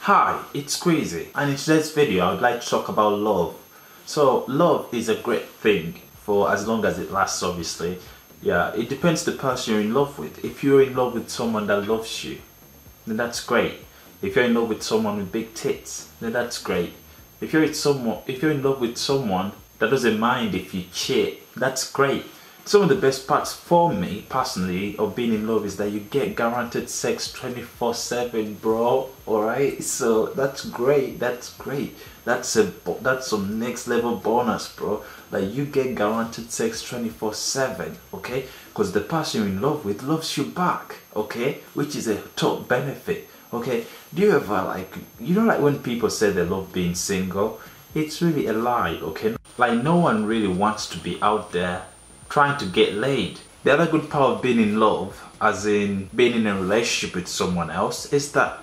Hi, it's Squeezy, and in today's video I would like to talk about love. So love is a great thing for as long as it lasts, obviously. Yeah, it depends the person you're in love with. If you're in love with someone that loves you, then that's great. If you're in love with someone with big tits, then that's great. If you're in love with someone that doesn't mind if you cheat, that's great. Some of the best parts for me, personally, of being in love is that you get guaranteed sex 24/7, bro, alright? So that's great, that's great. That's some next level bonus, bro. Like, you get guaranteed sex 24/7, okay? Because the person you're in love with loves you back, okay? Which is a top benefit, okay? Do you ever, like, you know, like when people say they love being single? It's really a lie, okay? Like, no one really wants to be out there trying to get laid. The other good part of being in love, as in being in a relationship with someone else, is that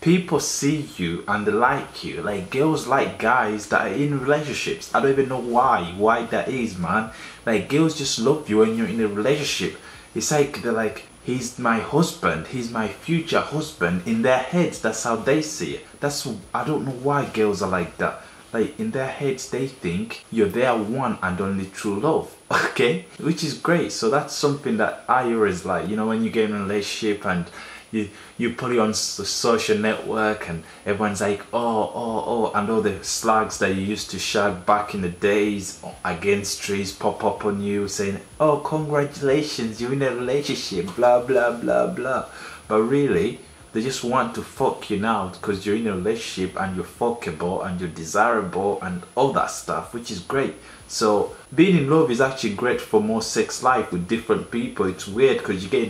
people see you and they like you. Like, girls like guys that are in relationships. I don't even know why that is, man. Like, girls just love you when you're in a relationship. It's like, they're like, he's my husband, he's my future husband. In their heads, that's how they see it. I don't know why girls are like that. Like, in their heads, they think you're their one and only true love, okay? Which is great. So that's something that I always like. You know, when you get in a relationship and you put it on the social network and everyone's like, oh, and all the slugs that you used to shout back in the days against trees pop up on you saying, oh, congratulations, you're in a relationship, blah, blah, blah, blah. But really, they just want to fuck you now because you're in a relationship and you're fuckable and you're desirable and all that stuff, which is great. So being in love is actually great for more sex life with different people. It's weird because you get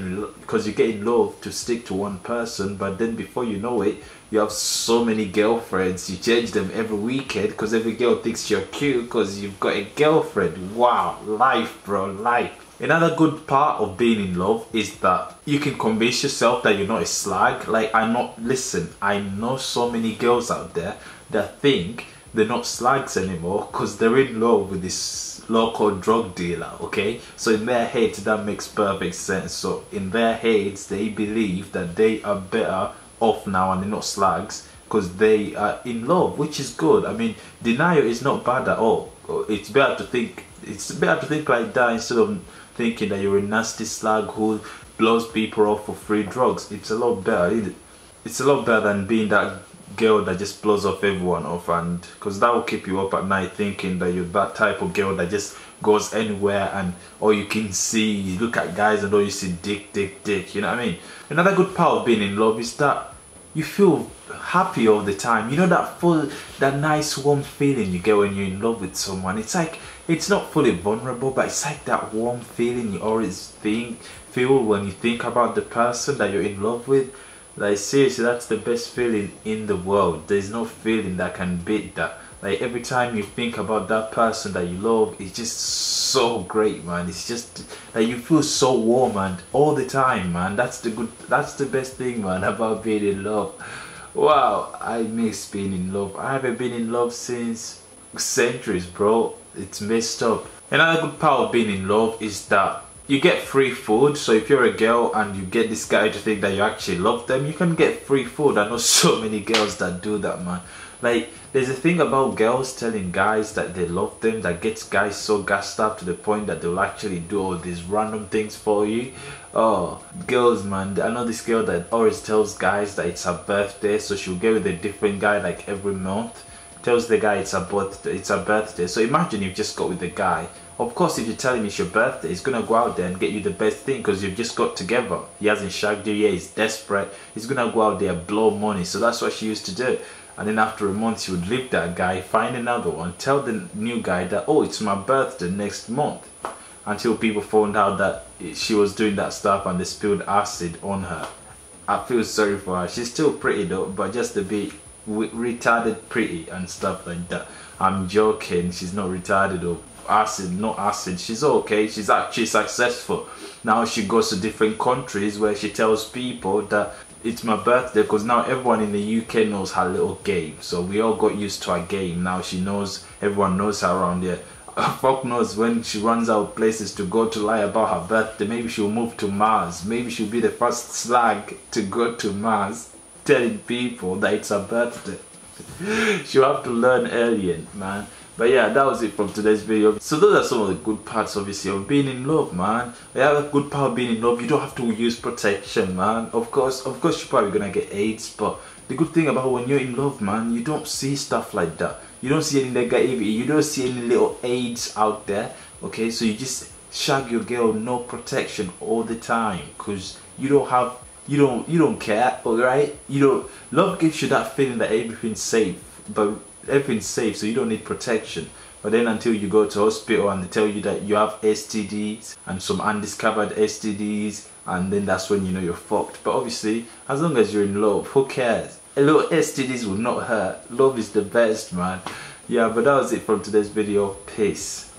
in love to stick to one person, but then before you know it, you have so many girlfriends. You change them every weekend because every girl thinks you're cute because you've got a girlfriend. Wow, life, bro, life. Another good part of being in love is that you can convince yourself that you're not a slag. Like, I know so many girls out there that think they're not slags anymore because they're in love with this local drug dealer, okay? So in their heads, that makes perfect sense. So in their heads, they believe that they are better off now and they're not slags because they are in love, which is good. I mean, denial is not bad at all. It's better to think like that instead of thinking that you're a nasty slag who blows people off for free drugs. It's a lot better, isn't it? It's a lot better than being that girl that just blows off everyone off, and because that will keep you up at night thinking that you're that type of girl that just goes anywhere and all you can see, you look at guys and all you see dick, you know what I mean? Another good part of being in love is that you feel happy all the time. You know that nice warm feeling you get when you're in love with someone. It's like, it's not fully vulnerable, but it's like that warm feeling you always feel when you think about the person that you're in love with. Like, seriously, that's the best feeling in the world. There's no feeling that can beat that. Like, every time you think about that person that you love, it's just so great, man. It's just like you feel so warm and all the time, man. That's the best thing, man, about being in love. Wow, I miss being in love. I haven't been in love since centuries, bro. It's messed up. Another good part of being in love is that you get free food. So if you're a girl and you get this guy to think that you actually love them, you can get free food. I know so many girls that do that, man. Like, there's a thing about girls telling guys that they love them that gets guys so gassed up to the point that they'll actually do all these random things for you. Oh, girls, man. I know this girl that always tells guys that it's her birthday, so she'll get with a different guy like every month. Tells the guy it's her birthday. So imagine you've just got with the guy. Of course, if you tell him it's your birthday, he's gonna go out there and get you the best thing because you've just got together. He hasn't shagged you yet, he's desperate. He's gonna go out there and blow money. So that's what she used to do. And then after a month, she would leave that guy, find another one, tell the new guy that, oh, it's my birthday next month. Until people found out that she was doing that stuff and they spilled acid on her. I feel sorry for her. She's still pretty though, but just a bit retarded pretty and stuff like that. I'm joking, she's not retarded or acid, not acid. She's okay, she's actually successful. Now she goes to different countries where she tells people that it's my birthday, because now everyone in the UK knows her little game. So we all got used to her game. Now she knows, everyone knows her around here. Fuck knows when she runs out of places to go to lie about her birthday. Maybe she'll move to Mars. Maybe she'll be the first slag to go to Mars. telling people that it's her birthday. She'll have to learn early, man. But yeah, that was it from today's video. So those are some of the good parts, obviously, of being in love, man. The other good part of being in love, you don't have to use protection, man. Of course, you're probably gonna get AIDS, but the good thing about when you're in love, man, you don't see stuff like that. You don't see any negativity. You don't see any little AIDS out there. Okay, so you just shag your girl, no protection all the time, cause you don't have, you don't care, alright? You don't. Love gives you that feeling that everything's safe, but everything's safe, so you don't need protection. But then until you go to hospital and they tell you that you have STDs and some undiscovered STDs, and then that's when you know you're fucked. But obviously, as long as you're in love, who cares? A little STDs will not hurt. Love is the best, man. Yeah, but that was it from today's video. Peace.